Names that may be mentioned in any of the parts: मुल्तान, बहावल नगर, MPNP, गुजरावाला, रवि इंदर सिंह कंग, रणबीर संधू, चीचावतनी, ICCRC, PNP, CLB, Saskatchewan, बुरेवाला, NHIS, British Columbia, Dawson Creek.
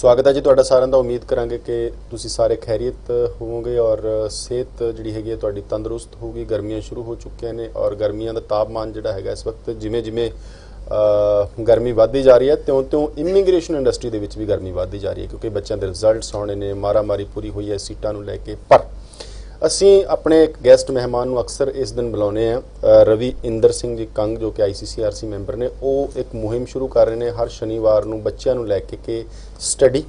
स्वागत है जी तुहाडा सारा दा। उम्मीद करांगे कि तुसी सारे खैरियत होवोगे और सेहत जिहड़ी हैगी तुहाडी तंदुरुस्त होगी। गर्मियां शुरू हो चुकियां ने और गर्मियां दा तापमान जिहड़ा हैगा इस वक्त जिमें जिमें गर्मी वधदी जा रही है त्यों त्यों इमीग्रेशन इंडस्ट्री दे विच भी गर्मी वधदी जा रही है, क्योंकि बच्चों के रिजल्ट्स आने ने, मारा मारी पूरी हुई है सीटां नूं लैके। पर असी अपने एक गैस्ट मेहमान नूं अक्सर इस दिन बुलाने हैं, रवि इंदर सिंह जी कंग जो कि ICCRC मैंबर ने, वो एक मुहिम शुरू कर रहे हैं हर शनिवार नूं बच्चों नूं लैके के स्टडी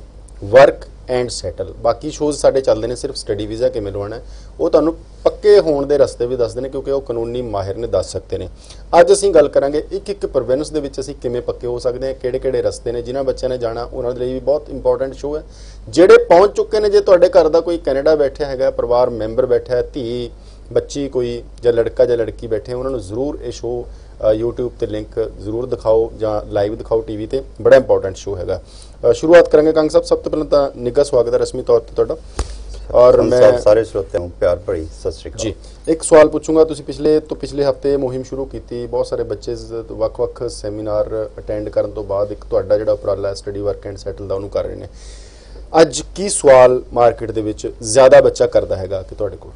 वर्क एंड सैटल। बाकी शोज साढ़े चलते हैं सिर्फ स्टडी वीज़ा किमें लवाना है, वो तुहानूं पक्के होने के रस्ते भी दसते हैं क्योंकि वह कानूनी माहिर ने दस सकते हैं। अज असी गल करांगे एक एक प्रोविंस दे विच असी किमें पक्के हो सकते हैं, किहड़े-किहड़े रस्ते ने, जिन्हां बच्चों ने जाना उन्हां दे लई भी बहुत इंपॉर्टेंट शो है। जिहड़े पहुँच चुके हैं, जे तुहाडे घर का कोई कैनेडा बैठा है, परिवार मैंबर बैठा है, धी बच्ची कोई जां लड़का जां लड़की बैठे, उन्हां नूं जरूर ये शो यूट्यूब पर लिंक जरूर दिखाओ जां लाइव दिखाओ टीवी ते, बड़ा इंपॉर्टेंट शो है। शुरुआत करांगे कंग साहब, सब तो पहले तां निघा स्वागत है रस्मी तौर ते तुहाडा। और मैं सारे श्रोताओं प्यार भरी सत श्री अकाल जी। एक सवाल पूछूंगा, तुसीं पिछले हफ्ते मुहिम शुरू की, बहुत सारे बच्चे वक्-वक् सैमीनार अटेंड करने तो बाद एक तुहाडा जिहड़ा उपराला स्टडी वर्क एंड सैटल दा उहनूं कर रहे हैं। अज की सवाल मार्केट दे विच ज़्यादा बच्चा करदा हैगा कि तुहाडे कोल?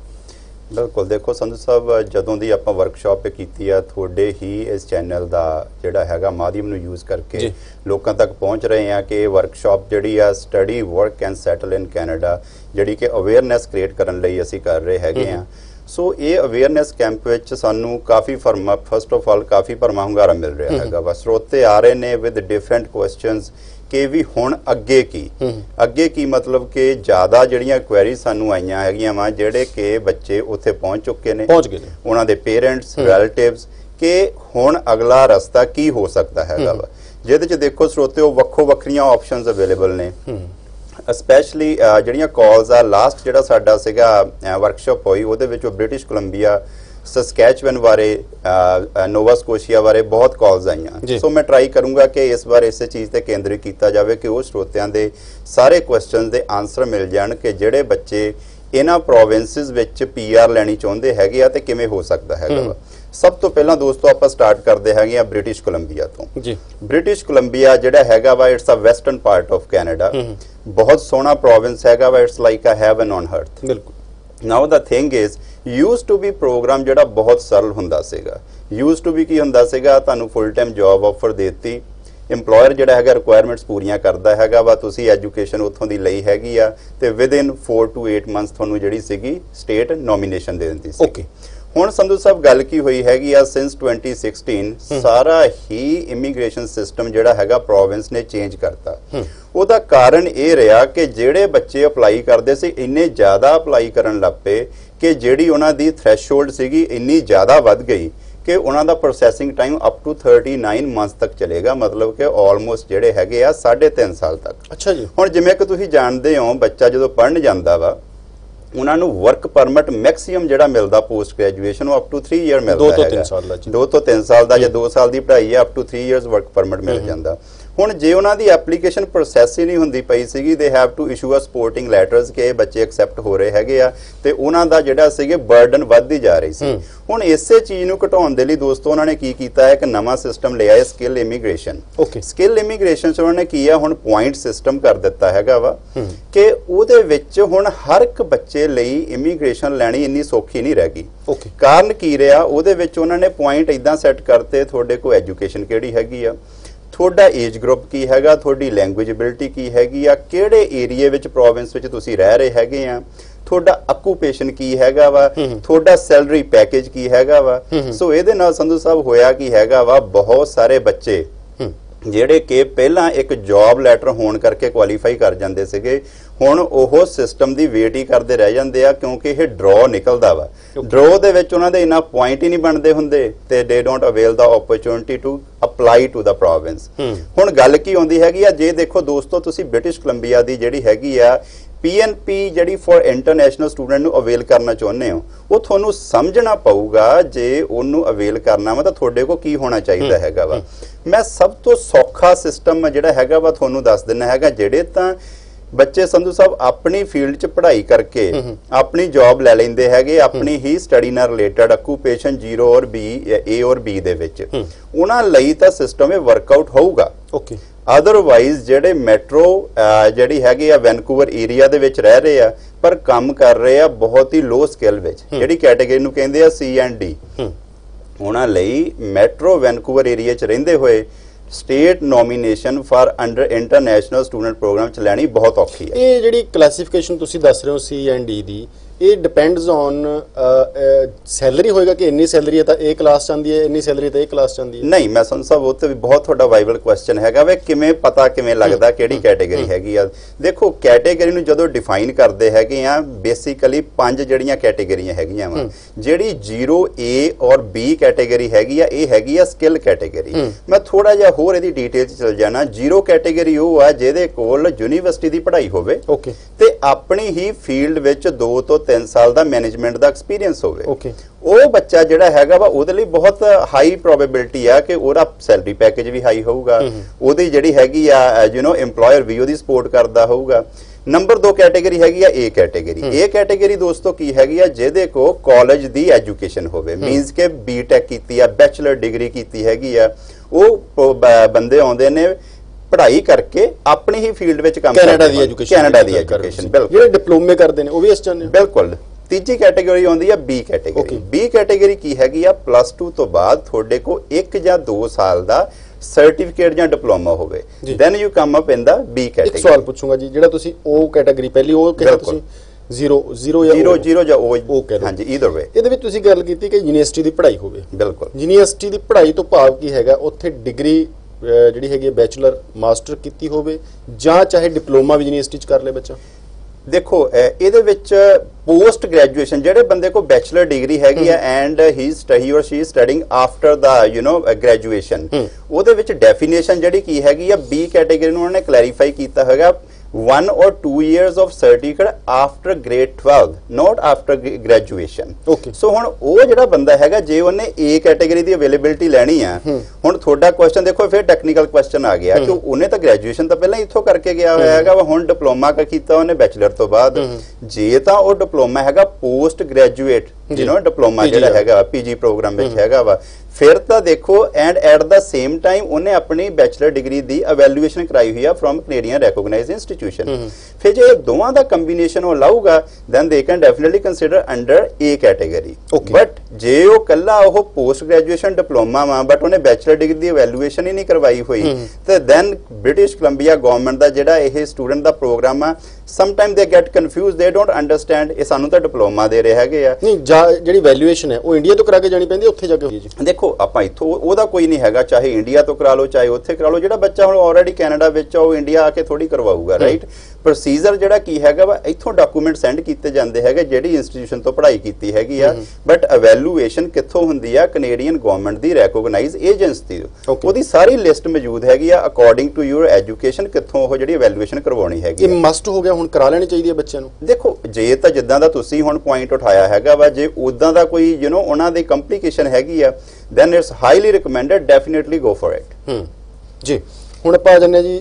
बिल्कुल, देखो संधु साहब, जदों की आप वर्कशॉप की है, थोड़े ही इस चैनल का जोड़ा है माध्यम यूज़ करके लोगों तक पहुँच रहे हैं कि वर्कशॉप जी study work and settle in Canada जी कि अवेयरनैस क्रिएट करने असी कर रहे हैं। सो ये अवेयरनैस कैंप सानू काफ़ी फर्मा फस्ट ऑफ ऑल काफ़ी भरमा हंगारा मिल रहा है वा, स्रोते आ रहे हैं विद डिफरेंट क्वेश्चनस कि भी हुण अगे की मतलब कि ज़्यादा जड़ियाँ क्वेरीज सानू आईयां हैगियां वा, जिहड़े कि बच्चे उत्थे पहुँच चुके ने, उन्हां दे पेरेंट्स रिलेटिव्स के हुण अगला रस्ता की हो सकता हैगा वा, जिहदे च देखो स्रोते वक्खो वक्खरियां ऑप्शनस अवेलेबल ने। स्पैशली जड़ियाँ कॉल्स आ, लास्ट जिहड़ा साडा सीगा वर्कशॉप होई उहदे विच ब्रिटिश कोलंबिया, सस्कैचुअन बारे, नोवा स्कोशिया बारे बहुत कॉल्स आईयां। सो मैं ट्राई करूँगा कि इस बार इस चीज़ पर केंद्रित किया जाए कि वो स्रोतियां दे सारे क्वेश्चन के आंसर मिल जाए कि जिहड़े बच्चे इन्हां प्रोविंसिस विच PR लैनी चाहुंदे हैगे आ ते किवें हो सकता है। सब तो पहला दोस्तों आप स्टार्ट करते हैं ब्रिटिश कोलंबिया तो जी। ब्रिटिश कोलंबिया जिहड़ा हैगा वा, it's a western part of Canada, बहुत सोहना प्रोविंस हैगा वा, it's like a heaven on earth. बिल्कुल। Now the thing is use to be program जोड़ा बहुत सरल होंदा सीगा। यूज टू बी की होंदा सीगा, तुहानू फुल टाइम जॉब ऑफर देती, इंपलॉयर जोड़ा है रिक्वायरमेंट्स पूरियां करता हैगा वा, तुसी एजुकेशन उत्थों दी लई हैगी आ ते विद इन 4 to 8 मंथ्स तुहानू जड़ी सीगी स्टेट नॉमीनेशन दे दिंदी सी। ओके, हुण संधु साहब गल की हुई हैगी आ, सिंस 2016 सारा ही इमीग्रेशन सिस्टम जोड़ा हैगा प्रोविंस ने चेंज करता। उहदा कारण ये रहा कि जिहड़े बच्चे अप्लाई करदे सी इन्ने ज़्यादा अप्लाई करन लग पे कि जिहड़ी उन्हां दी थ्रैशहोल्ड सीगी इन्नी ज़्यादा वध गई कि उन्हां दा processing time up to 39 months तक चलेगा, मतलब कि ऑलमोस्ट जिहड़े हैगे आ 3.5 साल तक। अच्छा जी। हुण जिवें कि तुसीं जाणदे हो बच्चा जदों पढ़न जांदा वा उन्हां नूं वर्क परमिट मैक्सीम जिहड़ा मिलदा post graduation up to 3 year मिलदा है, 2 to 3 साल दा जे 2 साल दी पढ़ाई है up to 3 years work permit मिल जांदा। हुण जे उन्हां दी एप्लीकेशन प्रोसैस ही नहीं हुंदी पई सीगी, they have to issue a supporting letters के बच्चे एक्सेप्ट हो रहे हैगे आ ते उन्हां दा जिहड़ा सीगे बर्डन वधदी जा रही सी। हुण इसे चीज़ नूं घटाउण दे लई दोस्तों उन्हां ने की कीता है कि नवां सिस्टम लिया है skill immigration. Okay, skill immigration च उन्हां ने की है हुण पॉइंट सिस्टम कर दित्ता हैगा वा कि उहदे विच हुण हर एक बच्चे लई इमीग्रेशन लैणी इन्नी सौखी नहीं रह गई। ओके, कारण की रहा उहदे विच उन्हां ने पॉइंट इदां सैट करते तुहाडे कोल एजुकेशन किहड़ी हैगी आ, थोड़ा एज ग्रुप की हैगा, थोड़ी लैंगुएज एबिलिटी की हैगी आ, किहड़े एरिए विच प्रोविंस विच तुसी रह रहे हैगे आ, थोड़ा ऑक्यूपेशन की हैगा वा, थोड़ा सैलरी पैकेज की हैगा वा। सो इहदे नाल संधु साहब होया की हैगा वा, बहुत सारे बच्चे ਜਿਹੜੇ ਕਿ ਪਹਿਲਾਂ ਇੱਕ ਜੌਬ ਲੈਟਰ ਹੋਣ ਕਰਕੇ ਕੁਆਲੀਫਾਈ ਕਰ ਜਾਂਦੇ ਸੀਗੇ ਹੁਣ ਉਹ ਸਿਸਟਮ ਦੀ ਵੇਟ ਹੀ ਕਰਦੇ ਰਹਿ ਜਾਂਦੇ ਆ ਕਿਉਂਕਿ ਇਹ ਡਰਾਅ ਨਿਕਲਦਾ ਵਾ। ਡਰਾਅ ਦੇ ਵਿੱਚ ਉਹਨਾਂ ਦੇ ਇਨਾ ਪੁਆਇੰਟ ਹੀ ਨਹੀਂ ਬਣਦੇ ਹੁੰਦੇ ਤੇ they don't avail the opportunity to apply to the province. ਹੁਣ ਗੱਲ ਕੀ ਆਉਂਦੀ ਹੈਗੀ ਆ, ਜੇ ਦੇਖੋ ਦੋਸਤੋ ਤੁਸੀਂ ਬ੍ਰਿਟਿਸ਼ ਕੋਲੰਬੀਆ ਦੀ ਜਿਹੜੀ ਹੈਗੀ ਆ PNP ਜਿਹੜੀ ਫॉर ਇੰਟਰਨੈਸ਼ਨਲ ਸਟੂਡੈਂਟ ਨੂੰ ਅਵੇਲ ਕਰਨਾ ਚਾਹੁੰਦੇ ਹੋ ਉਹ ਤੁਹਾਨੂੰ ਸਮਝਣਾ ਪਊਗਾ ਜੇ ਉਹਨੂੰ ਅਵੇਲ ਕਰਨਾ ਵਾ ਤਾਂ ਤੁਹਾਡੇ ਕੋਲ ਕੀ ਹੋਣਾ ਚਾਹੀਦਾ ਹੈਗਾ ਵਾ। ਮੈਂ ਸਭ ਤੋਂ ਸੌਖਾ ਸਿਸਟਮ ਜਿਹੜਾ ਹੈਗਾ ਵਾ ਤੁਹਾਨੂੰ ਦੱਸ ਦਿੰਦਾ ਹੈਗਾ, ਜਿਹੜੇ ਤਾਂ ਬੱਚੇ ਸੰਧੂ ਸਾਹਿਬ ਆਪਣੀ ਫੀਲਡ 'ਚ ਪੜ੍ਹਾਈ ਕਰਕੇ ਆਪਣੀ ਜੌਬ ਲੈ ਲੈਂਦੇ ਹੈਗੇ ਆਪਣੀ ਹੀ ਸਟੱਡੀ ਨਾਲ related occupation 0 or B A ਔਰ B ਦੇ ਵਿੱਚ ਉਹਨਾਂ ਲਈ ਤਾਂ ਸਿਸਟਮ ਇਹ ਵਰਕਆਊਟ ਹੋਊਗਾ। ਓਕੇ, अदरवाइज जेडे मैट्रो जी है वैनकूवर एरिया दे विच रह रहे हैं पर काम कर रहे हैं बहुत ही लो स्केल जी कैटेगरी नूं कहंदे आ सी एंड डी उन्हां लई मैट्रो वैनकूवर एरिया च रहिंदे होए state nomination for under international student program च लैनी बहुत औखी है। ये जी क्लासीफिकेशन तुसीं दस रहे हो सी एंड डी दी ये डिपेंड्स ऑन सैलरी होएगा कि इन्नी सैलरी है तो ए क्लास चाहती है इन्नी सैलरी तो ए क्लास चाहती है नहीं मैं सुन सब उत्तर भी बहुत थोड़ा वाइबल क्वेश्चन है वे किमें पता किमें लगता कि कैटेगरी हैगी आ देखो कैटेगरी जो डिफाइन करते हैं बेसिकली पांच जड़ियाँ कैटेगरियाँ हैगियां वा जी जीरो ए और बी कैटेगरी हैगी आ ये हैगी आ स्किल कैटेगरी मैं थोड़ा जिहा होर इहदी डिटेल चल जाना जीरो कैटेगरी वो आ जिहदे कोल यूनीवर्सिटी की पढ़ाई होवे ते अपनी ही फील्ड विच दो तो 3 साल का मैनेजमेंट का एक्सपीरियंस होवे वो बच्चा जिहड़ा हैगा वा उहदे लई बहुत हाई प्रोबेबिलिटी आ कि उहदा सैलरी पैकेज भी हाई होगा उहदी जिहड़ी हैगी आ यू नो एम्प्लॉयर भी उहदी सपोर्ट करदा होगा। नंबर 2 कैटेगरी हैगी आ ए कैटेगरी। ए कैटेगरी दोस्तों की हैगी आ जिहदे को कॉलेज की एजुकेशन होवे मीनस के बीटेक कीती आ बैचलर डिग्री कीती हैगी आ वो बंदे आउंदे ने पढ़ाई करके अपनी ही फील्ड में काम कनाडा दी एजुकेशन बिल्कुल डिप्लोमे करते हैं वो भी इस चैनल बिल्कुल। तीजी कैटेगरी आती है बी कैटेगरी। बी कैटेगरी की हैगी आ प्लस टू तो बाद थोड़े को 1 या 2 साल का सर्टिफिकेट या डिप्लोमा होवे then you come up in the B category. सवाल पूछूंगा जी जिहड़ा तुसीं ओ कैटेगरी पहली ओ कहिया तुसीं जीरो जीरो जीरो जीरो या ओ कह रहे हो हाँ जी ईदर वे ये भी तुसीं गल कीती कि यूनीवर्सिटी की पढ़ाई होवे बिल्कुल यूनीवर्सिटी की पढ़ाई तो भाव की हैगा उत्थे डिग्री जिहड़ी हैगी बैचलर मास्टर कीती होवे जां चाहे डिप्लोमा भी यूनीवर्सिटी च कर ले बच्चा। देखो इहदे विच पोस्ट ग्रेजुएशन जिहड़े बंदे को बैचलर डिग्री हैगी आ एंड ही और she studying after the you know graduation उहदे विच डेफिनेशन जिहड़ी की हैगी आ बी कैटेगरी नूं उन्होंने क्लैरीफाई कीता हैगा 1 or 2 years of certificate after grade 12, not after graduation. Okay. So हुण वो जिहड़ा बंदा हैगा जे उन्हें ए कैटेगरी की अवेलेबिलिटी लैनी है हुण थोड़ा क्वेश्चन देखो फिर टेक्निकल क्वेश्चन आ गया कि उन्हें तो ग्रेजुएशन तो पहले इत्थों करके गया होया हैगा हुण डिप्लोमा का कीता उन्हें बैचलर तो बाद जे तां वो डिप्लोमा हैगा post graduate you know diploma जिहड़ा हैगा पीजी प्रोग्राम विच हैगा वा फिर तो देखो and at the same time उन्हें अपनी बैचलर डिग्री की अवैल्यूएशन कराई हुई है फ्रॉम कनेडियन रैकोगनाइज इंस्टीट्यूशन फिर जो दोवां दा कंबीनेशन वो लाऊगा then they can definitely consider under A category but जे वो कल्ला वो पोस्ट ग्रेजुएशन डिप्लोमा वा बट उन्हें बैचलर डिग्री की अवैल्यूएशन ही नहीं करवाई हुई तो दैन ब्रिटिश कोलंबिया गवर्नमेंट का जिहड़ा ये स्टूडेंट का प्रोग्राम आ sometime they get confuse they don't understand ये सानू तो डिप्लोमा दे रहे हैं नहीं जिहड़ी वैल्यूएशन है वो इंडिया तो करा के जानी पैंदी उत्थे जाके देखो ਆਪਾਂ ਇਥੋਂ ਉਹਦਾ ਕੋਈ ਨਹੀਂ ਹੈਗਾ ਚਾਹੇ ਇੰਡੀਆ ਤੋਂ ਕਰਾ ਲਓ ਚਾਹੇ ਉੱਥੇ ਕਰਾ ਲਓ ਜਿਹੜਾ ਬੱਚਾ ਹੁਣ ਆਲਰੇਡੀ ਕੈਨੇਡਾ ਵਿੱਚ ਆ ਉਹ ਇੰਡੀਆ ਆ ਕੇ ਥੋੜੀ ਕਰਵਾਊਗਾ ਰਾਈਟ ਪ੍ਰੋਸੀਜਰ ਜਿਹੜਾ ਕੀ ਹੈਗਾ ਵਾ ਇਥੋਂ ਡਾਕੂਮੈਂਟ ਸੈਂਡ ਕੀਤੇ ਜਾਂਦੇ ਹੈਗੇ ਜਿਹੜੀ ਇੰਸਟੀਟਿਊਸ਼ਨ ਤੋਂ ਪੜ੍ਹਾਈ ਕੀਤੀ ਹੈਗੀ ਆ ਬਟ ਅਵੈਲੂਏਸ਼ਨ ਕਿੱਥੋਂ ਹੁੰਦੀ ਆ ਕੈਨੇਡੀਅਨ ਗਵਰਨਮੈਂਟ ਦੀ ਰੈਕੋਗਨਾਈਜ਼ ਏਜੰਸੀ ਉਹਦੀ ਸਾਰੀ ਲਿਸਟ ਮੌਜੂਦ ਹੈਗੀ ਆ ਅਕੋਰਡਿੰਗ ਟੂ ਯੂਰ ਐਜੂਕੇਸ਼ਨ ਕਿੱਥੋਂ ਉਹ ਜਿਹੜੀ ਅਵੈਲੂਏਸ਼ਨ ਕਰਵਾਉਣੀ ਹੈਗੀ ਇਹ ਮਸਟ ਹੋ ਗਿਆ ਹੁਣ ਕਰਾ ਲੈਣੀ ਚਾਹੀਦੀ ਹੈ ਬੱਚਿਆਂ ਨੂੰ। ਦੇਖੋ ਜੇ ਤਾਂ ਜਿੱਦਾਂ ਦਾ ਤੁਸੀਂ ਹੁਣ ਪੁਆਇੰਟ ਉਠਾਇਆ ਹੈਗਾ ਵਾ ਜੇ ਉਦਾਂ ਦਾ ਕੋਈ ਯੂ ਨੋ ਉਹਨਾਂ ਦੇ ਕੰਪਲੀਕੇਸ਼ਨ ਹੈਗੀ ਆ then it's highly recommended definitely go for it जी हुण आपां जाणे जी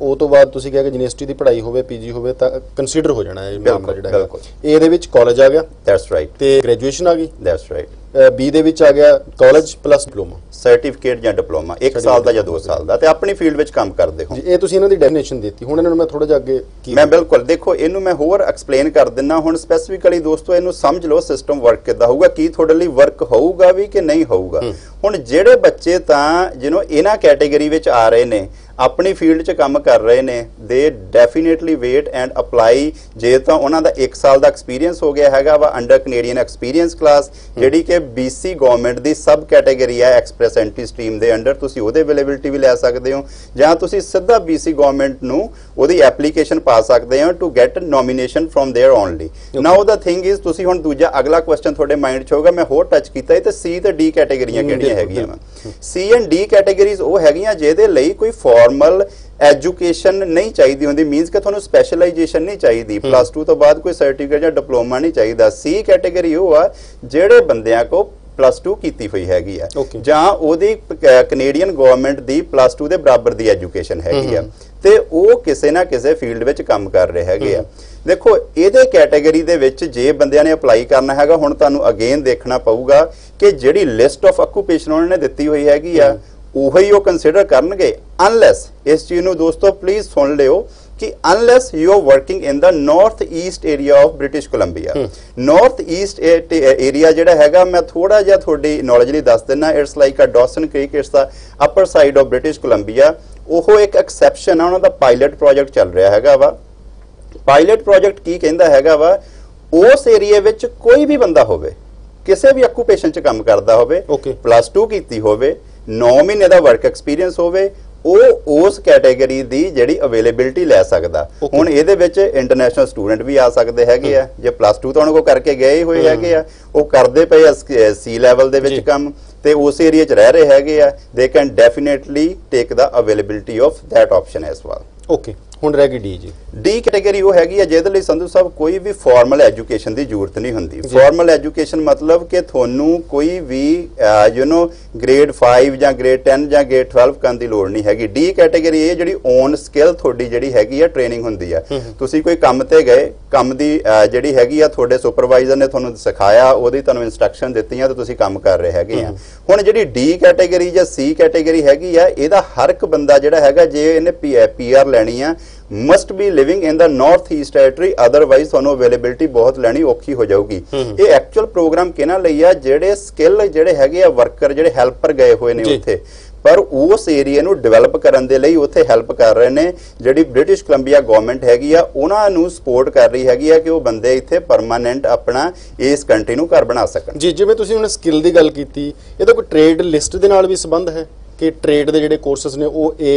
ਉਹ ਤੋਂ ਬਾਅਦ ਤੁਸੀਂ ਕਿਹਾ ਕਿ ਯੂਨੀਵਰਸਿਟੀ ਦੀ ਪੜ੍ਹਾਈ ਹੋਵੇ ਪੀਜੀ ਹੋਵੇ ਤਾਂ ਕੰਸੀਡਰ ਹੋ ਜਾਣਾ ਹੈ ਮਾਮਲਾ ਜਿਹੜਾ ਹੈ ਏ ਦੇ ਵਿੱਚ ਕਾਲਜ ਆ ਗਿਆ ਦੈਟਸ ਰਾਈਟ ਤੇ ਗ੍ਰੈਜੂਏਸ਼ਨ ਆ ਗਈ ਦੈਟਸ ਰਾਈਟ ਬੀ ਦੇ ਵਿੱਚ ਆ ਗਿਆ ਕਾਲਜ ਪਲੱਸ ਡਿਪਲੋਮਾ ਸਰਟੀਫਿਕੇਟ ਜਾਂ ਡਿਪਲੋਮਾ 1 ਸਾਲ ਦਾ ਜਾਂ 2 ਸਾਲ ਦਾ ਤੇ ਆਪਣੀ ਫੀਲਡ ਵਿੱਚ ਕੰਮ ਕਰਦੇ ਹੋ। ਇਹ ਤੁਸੀਂ ਇਹਨਾਂ ਦੀ ਡੈਫੀਨੇਸ਼ਨ ਦਿੱਤੀ ਹੁਣ ਇਹਨਾਂ ਨੂੰ ਮੈਂ ਥੋੜਾ ਜਿਹਾ ਅੱਗੇ ਮੈਂ ਬਿਲਕੁਲ ਦੇਖੋ ਇਹਨੂੰ ਮੈਂ ਹੋਰ ਐਕਸਪਲੇਨ ਕਰ ਦਿੰਦਾ ਹੁਣ ਸਪੈਸੀਫਿਕਲੀ ਦੋਸਤੋ ਇਹਨੂੰ ਸਮਝ ਲਓ ਸਿਸਟਮ ਵਰਕ ਕਿੱਦਾਂ ਹੋਊਗਾ ਕੀ ਤੁਹਾਡੇ ਲਈ ਵਰਕ ਹੋਊਗਾ ਵੀ ਕਿ ਨਹੀਂ ਹੋਊਗਾ। ਹੁਣ ਜਿਹੜੇ ਬੱਚੇ ਤਾਂ ਜਿਹਨੂੰ ਇਹਨਾਂ ਕੈਟੇਗਰੀ ਵਿੱਚ ਆ ਰਹੇ ਨੇ अपनी फील्ड च काम कर रहे ने दे डेफिनेटली वेट एंड अपलाई जे तो उन्हां दा 1 साल का एक्सपीरियंस हो गया हैगा वा अंडर कनेडियन एक्सपीरियंस क्लास जिहड़ी कि बीसी गवर्नमेंट की सब कैटेगरी है एक्सप्रैस एंट्री स्ट्रीम के अंडर तुसीं उहदे अवेलेबिलिटी भी लै सकदे हो जां तुसीं सीधा बीसी गवर्नमेंट नूं उहदी एप्लीकेशन पा सकदे हो to get nomination from there only. Now the thing is तुसीं हुण दूजा अगला क्वेश्चन तुहाडे माइंड च होगा मैं होर टच कीता है ते सी ते डी कैटेगरियां किहड़ियां हैगियां सी एंड डी कैटेगरीज वो हैगियां जिहदे लई कोई फॉर्मल एजुकेशन नहीं चाहिए होंगी मीनस कि तुहानू स्पैशलाइजेशन नहीं चाहिए प्लस टू तो बाद कोई सर्टिफिकेट या डिप्लोमा नहीं चाहिए। सी कैटेगरी वो आ जिहड़े बंदियां को प्लस टू की हुई हैगी आ जां ओहदी कनेडियन गवर्नमेंट की प्लस टू के बराबर की एजुकेशन हैगी आ ते वो किसी ना किसी फील्ड में काम कर रहे हैगे आ। देखो ये कैटेगरी दे विच जे बंदियां ने अपलाई करना हैगा हुण तुहानू अगेन देखना पऊगा कि जिहड़ी लिस्ट ऑफ ऑक्यूपेशन उन्होंने दित्ती हुई हैगी आ ਉਹੀ ਉਹ ਕੰਸੀਡਰ ਕਰਨਗੇ ਅਨਲੈਸ ਇਸ ਚੀਜ਼ ਨੂੰ ਦੋਸਤੋ ਪਲੀਜ਼ ਸੁਣ ਲਿਓ कि unless you are working in the northeast area of British Columbia, northeast area जेड़ा हैगा मैं थोड़ा जा थोड़ी knowledge ली दस देना, it's like a Dawson Creek, it's the upper side of British Columbia, ओहो एक exception है उन्होंने दा pilot project चल रहा हैगा वा, pilot project की कहना हैगा वा, उस area विच कोई भी बंदा होवे, किसी भी occupation च काम करता होवे, plus two कीती होवे, 9 महीने दा work experience होवे उस कैटेगरी की जी अवेलेबिलिटी लै सकता हूँ ये इंटरनेशनल स्टूडेंट भी आ सकते हैं जो प्लस टू तो उन्होंने करके गए हुए है वो करते पे सी लैवल के काम तो उस एरिए रह रहे हैं they can definitely take the availability of that option as well okay ਹੁਣ ਰਹਿ ਗਈ डी जी डी कैटेगरी वो हैगी है ਜਿਹਦੇ ਲਈ ਸੰਧੂ ਸਾਹਿਬ कोई भी फॉर्मल एजुकेशन की जरूरत नहीं ਹੁੰਦੀ फॉर्मल एजुकेशन मतलब कि ਤੁਹਾਨੂੰ कोई भी यू नो ग्रेड 5 ਜਾਂ ग्रेड 10 ਜਾਂ ग्रेड 12 ਕਰਨ ਦੀ ਲੋੜ ਨਹੀਂ ਹੈਗੀ डी कैटेगरी ਇਹ ਜਿਹੜੀ ਓਨ ਸਕਿੱਲ ਤੁਹਾਡੀ ਜਿਹੜੀ ਹੈਗੀ ਆ ਟ੍ਰੇਨਿੰਗ ਹੁੰਦੀ ਆ ਤੁਸੀਂ ਕੋਈ ਕੰਮ ਤੇ ਗਏ ਕੰਮ ਦੀ ਜਿਹੜੀ ਹੈਗੀ ਆ ਤੁਹਾਡੇ ਸੁਪਰਵਾਈਜ਼ਰ ਨੇ ਤੁਹਾਨੂੰ ਸਿਖਾਇਆ ਉਹਦੀ ਤੁਹਾਨੂੰ ਇਨਸਟਰਕਸ਼ਨ ਦਿੱਤੀਆਂ ਤੇ ਤੁਸੀਂ ਕੰਮ ਕਰ ਰਹੇ ਹੈਗੇ ਆ ਹੁਣ ਜਿਹੜੀ डी कैटेगरी ਜਾਂ C कैटेगरी ਹੈਗੀ ਆ ਇਹਦਾ ਹਰ ਇੱਕ ਬੰਦਾ ਜਿਹੜਾ ਹੈਗਾ ਜੇ ਇਹਨੇ PR ਲੈਣੀ ਆ must be living in the north east territory otherwise थानू अवेलेबिलिटी बहुत लैनी औखी हो जाऊगी ये एक्चुअल प्रोग्राम किना लई आ जेडे स्किल जेडे हैगे आ वर्कर जेडे हेल्पर गए हुए ने उत्थे पर उस एरिए नू डिवेलप करन दे लई उत्थे हेल्प कर रहे ने जिहड़ी ब्रिटिश कोलंबिया गवर्नमेंट हैगी आ उहनां नू सपोर्ट कर रही हैगी आ कि वो बंदे इत्थे परमानेंट अपना इस कंट्री नू घर बना सकन जी जिवें तुसीं हुण स्किल दी गल कीती इहदा कोई ट्रेड लिस्ट दे नाल वी संबंध है कि ट्रेड दे जिहड़े कोर्सेस ने ओह ए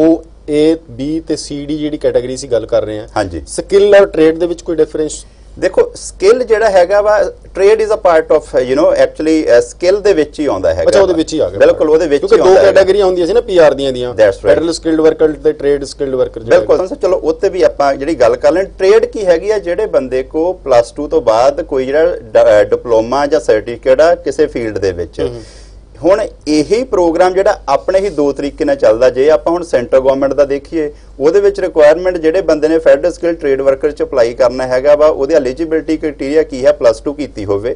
ओह ए बी ते C D G category C गल कर रहे हैं हाँ जी स्किल और ट्रेड दे विच कोई डिफरेंस देखो स्किल जेड़ा हैगा वा trade is a part of you know actually skill दे विच ही आंदा हैगा अच्छा ओदे विच ही आ गया बिल्कुल ओदे विच ही आंदा है क्योंकि दो कैटेगरीयां होंदियां सी ना पीआर दियां दियां फेडरल स्किल्ड वर्कर ते ट्रेड स्किल्ड वर्कर बिल्कुल चलो ओते भी आपां जेड़ी गल कर लें ट्रेड की हैगी आ जेड़े बंदे को प्लस 2 तो बाद कोई जेड़ा डिप्लोमा जां सर्टिफिकेट आ किसी फील्ड दे विच ਹੁਣ ਇਹੀ ਪ੍ਰੋਗਰਾਮ ਜਿਹੜਾ ਆਪਣੇ ਹੀ ਦੋ ਤਰੀਕੇ ਨਾਲ ਚੱਲਦਾ ਜੇ ਆਪਾਂ ਹੁਣ ਸੈਂਟਰ ਗਵਰਨਮੈਂਟ ਦਾ ਦੇਖੀਏ ਉਹਦੇ ਵਿੱਚ ਰਿਕੁਆਇਰਮੈਂਟ ਜਿਹੜੇ ਬੰਦੇ ਨੇ ਫੈਡਰਲ ਸਕਿੱਲ ਟ੍ਰੇਡ ਵਰਕਰ ਚ ਅਪਲਾਈ ਕਰਨਾ ਹੈਗਾ ਵਾ ਉਹਦੀ ਐਲੀਜੀਬਿਲਟੀ ਕ੍ਰਾਈਟੇਰੀਆ ਕੀ ਹੈ ਪਲੱਸ 2 ਕੀਤੀ ਹੋਵੇ